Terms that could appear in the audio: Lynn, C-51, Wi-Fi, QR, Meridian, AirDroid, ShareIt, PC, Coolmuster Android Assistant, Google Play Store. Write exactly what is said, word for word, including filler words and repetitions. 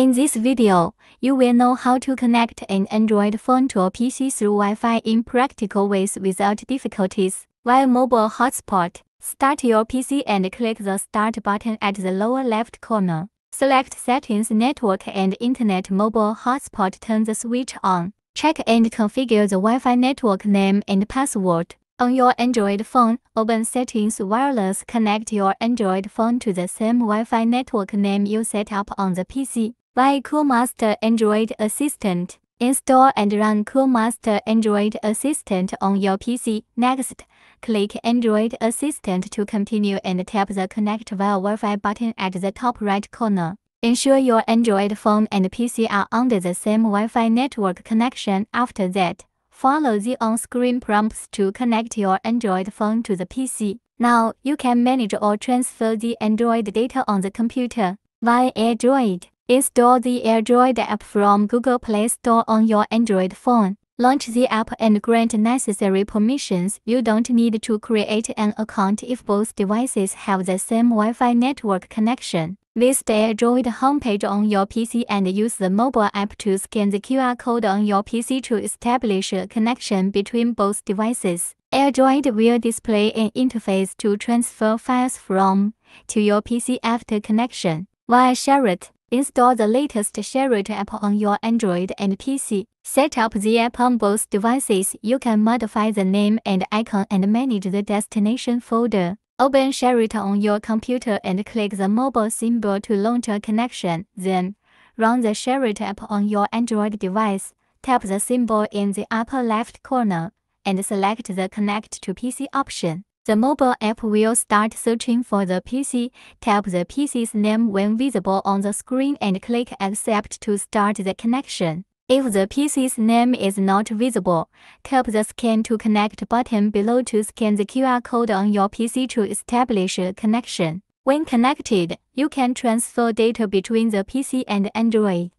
In this video, you will know how to connect an Android phone to a P C through Wi-Fi in practical ways without difficulties via mobile hotspot. Start your P C and click the Start button at the lower left corner. Select Settings, Network and Internet Mobile Hotspot. Turn the switch on. Check and configure the Wi-Fi network name and password. On your Android phone, open Settings Wireless. Connect your Android phone to the same Wi-Fi network name you set up on the P C via Coolmuster Android Assistant. Install and run Coolmuster Android Assistant on your P C. Next, click Android Assistant to continue and tap the Connect via Wi-Fi button at the top right corner. Ensure your Android phone and P C are under the same Wi-Fi network connection. After that, follow the on-screen prompts to connect your Android phone to the P C. Now, you can manage or transfer the Android data on the computer via AirDroid. Install the AirDroid app from Google Play Store on your Android phone. Launch the app and grant necessary permissions. You don't need to create an account if both devices have the same Wi-Fi network connection. Visit the AirDroid homepage on your P C and use the mobile app to scan the Q R code on your P C to establish a connection between both devices. AirDroid will display an interface to transfer files from to your P C after connection. Via ShareIt, install the latest ShareIt app on your Android and P C. Set up the app on both devices. You can modify the name and icon and manage the destination folder. Open ShareIt on your computer and click the mobile symbol to launch a connection. Then, run the ShareIt app on your Android device. Tap the symbol in the upper left corner and select the Connect to P C option. The mobile app will start searching for the P C. Tap the P C's name when visible on the screen and click Accept to start the connection. If the P C's name is not visible, tap the Scan to Connect button below to scan the Q R code on your P C to establish a connection. When connected, you can transfer data between the P C and Android.